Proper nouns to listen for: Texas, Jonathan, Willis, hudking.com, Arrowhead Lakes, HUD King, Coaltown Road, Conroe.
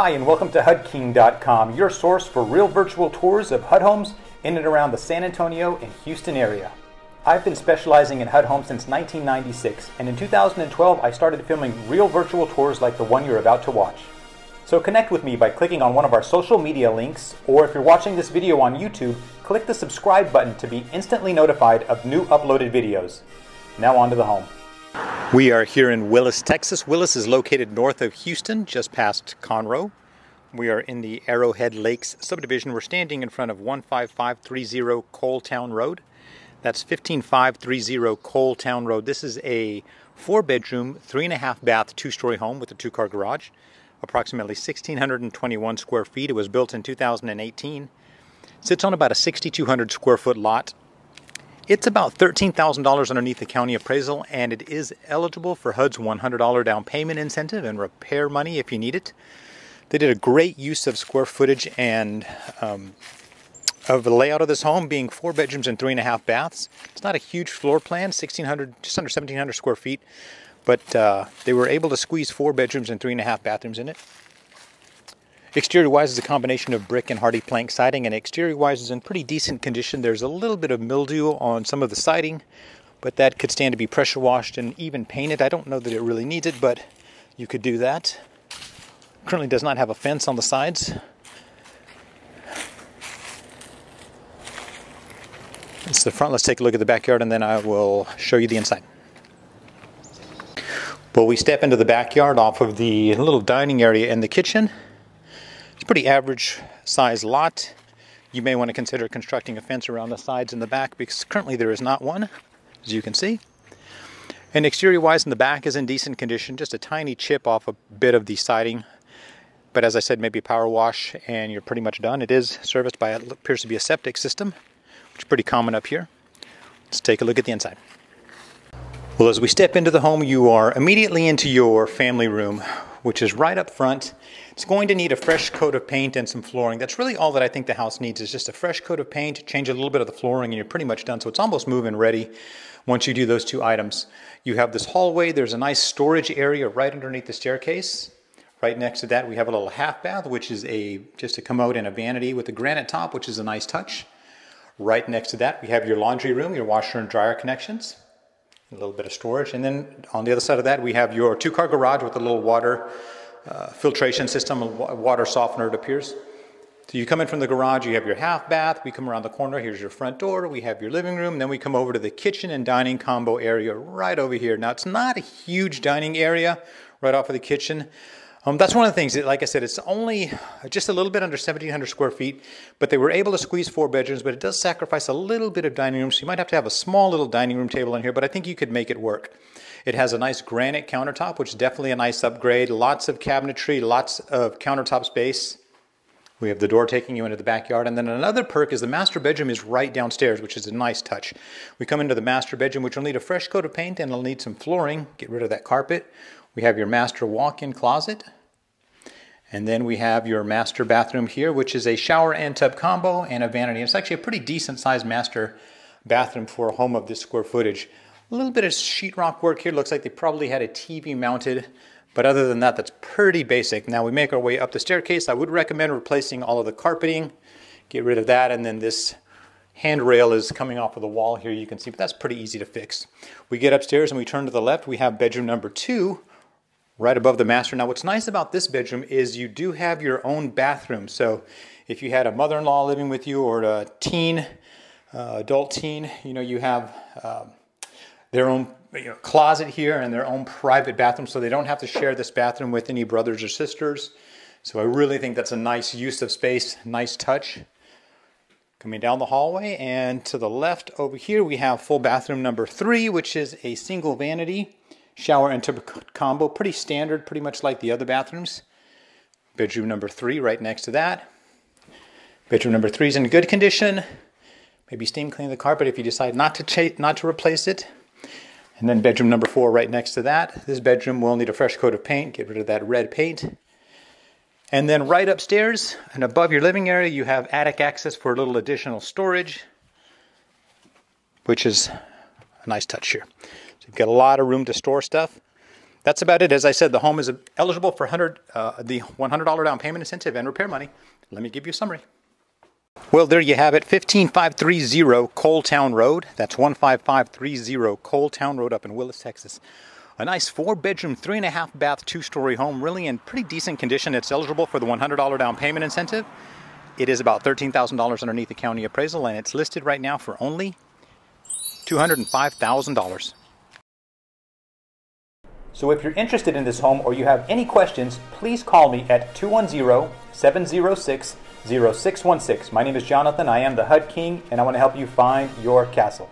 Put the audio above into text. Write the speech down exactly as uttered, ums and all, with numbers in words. Hi, and welcome to hud king dot com, your source for real virtual tours of H U D homes in and around the San Antonio and Houston area. I've been specializing in H U D homes since nineteen ninety-six, and in two thousand twelve I started filming real virtual tours like the one you're about to watch. So connect with me by clicking on one of our social media links, or if you're watching this video on YouTube, click the subscribe button to be instantly notified of new uploaded videos. Now on to the home. We are here in Willis, Texas. Willis is located north of Houston, just past Conroe. We are in the Arrowhead Lakes subdivision. We're standing in front of one five five three zero Coaltown Road. That's one five five three zero Coaltown Road. This is a four-bedroom, three-and-a-half-bath, two-story home with a two-car garage, approximately one thousand six hundred twenty-one square feet. It was built in two thousand eighteen. Sits on about a six thousand two hundred square foot lot. It's about thirteen thousand dollars underneath the county appraisal, and it is eligible for H U D's one hundred dollar down payment incentive and repair money if you need it. They did a great use of square footage and um, of the layout of this home being four bedrooms and three and a half baths. It's not a huge floor plan, sixteen hundred, just under seventeen hundred square feet, but uh, they were able to squeeze four bedrooms and three and a half bathrooms in it. Exterior-wise is a combination of brick and hardy plank siding, and exterior-wise is in pretty decent condition. There's a little bit of mildew on some of the siding, but that could stand to be pressure washed and even painted. I don't know that it really needs it, but you could do that. Currently does not have a fence on the sides. It's the front. Let's take a look at the backyard, and then I will show you the inside. Well, we step into the backyard off of the little dining area in the kitchen. It's a pretty average size lot. You may want to consider constructing a fence around the sides and the back, because currently there is not one, as you can see. And exterior-wise in the back is in decent condition, just a tiny chip off a bit of the siding. But as I said, maybe a power wash and you're pretty much done. It is serviced by what appears to be a septic system, which is pretty common up here. Let's take a look at the inside. Well, as we step into the home, you are immediately into your family room, which is right up front. It's going to need a fresh coat of paint and some flooring. That's really all that I think the house needs, is just a fresh coat of paint, change a little bit of the flooring, and you're pretty much done. So it's almost move-in ready once you do those two items. You have this hallway. There's a nice storage area right underneath the staircase. Right next to that, we have a little half bath, which is a just a commode and a vanity with a granite top, which is a nice touch. Right next to that, we have your laundry room, your washer and dryer connections, a little bit of storage. And then on the other side of that, we have your two-car garage with a little water uh, filtration system, a water softener, it appears. So you come in from the garage, you have your half bath, we come around the corner, here's your front door, we have your living room, and then we come over to the kitchen and dining combo area right over here. Now, it's not a huge dining area right off of the kitchen. Um, that's one of the things that, like I said, it's only just a little bit under seventeen hundred square feet, but they were able to squeeze four bedrooms, but it does sacrifice a little bit of dining room, so you might have to have a small little dining room table in here, but I think you could make it work. It has a nice granite countertop, which is definitely a nice upgrade. Lots of cabinetry, lots of countertop space. We have the door taking you into the backyard, and then another perk is the master bedroom is right downstairs, which is a nice touch. We come into the master bedroom, which will need a fresh coat of paint, and it'll need some flooring. Get rid of that carpet. We have your master walk-in closet, and then we have your master bathroom here, which is a shower and tub combo and a vanity. It's actually a pretty decent sized master bathroom for a home of this square footage. A little bit of sheetrock work here. Looks like they probably had a T V mounted, but other than that, that's pretty basic. Now we make our way up the staircase. I would recommend replacing all of the carpeting. Get rid of that, and then this handrail is coming off of the wall here, you can see, but that's pretty easy to fix. We get upstairs and we turn to the left. We have bedroom number two, right above the master. Now what's nice about this bedroom is you do have your own bathroom. So if you had a mother-in-law living with you, or a teen, uh, adult teen, you know, you have uh, their own you know, closet here and their own private bathroom. So they don't have to share this bathroom with any brothers or sisters. So I really think that's a nice use of space, nice touch. Coming down the hallway and to the left over here, we have full bathroom number three, which is a single vanity, shower and tub combo, pretty standard, pretty much like the other bathrooms. Bedroom number three right next to that. Bedroom number three is in good condition. Maybe steam clean the carpet if you decide not to not to replace it. And then bedroom number four right next to that. This bedroom will need a fresh coat of paint. Get rid of that red paint. And then right upstairs and above your living area, you have attic access for a little additional storage, which is a nice touch here. So you've got a lot of room to store stuff. that's about it. As I said, the home is eligible for one hundred, uh, the one hundred dollar down payment incentive and repair money. Let me give you a summary. Well, there you have it, one five five three zero Coaltown Road. That's one five five three zero Coaltown Road up in Willis, Texas. A nice four-bedroom, three-and-a-half-bath, two-story home, really in pretty decent condition. It's eligible for the one hundred dollar down payment incentive. It is about thirteen thousand dollars underneath the county appraisal, and it's listed right now for only two hundred five thousand dollars. So if you're interested in this home or you have any questions, please call me at two one zero, seven zero six, zero six one six. My name is Jonathan. I am the H U D King, and I want to help you find your castle.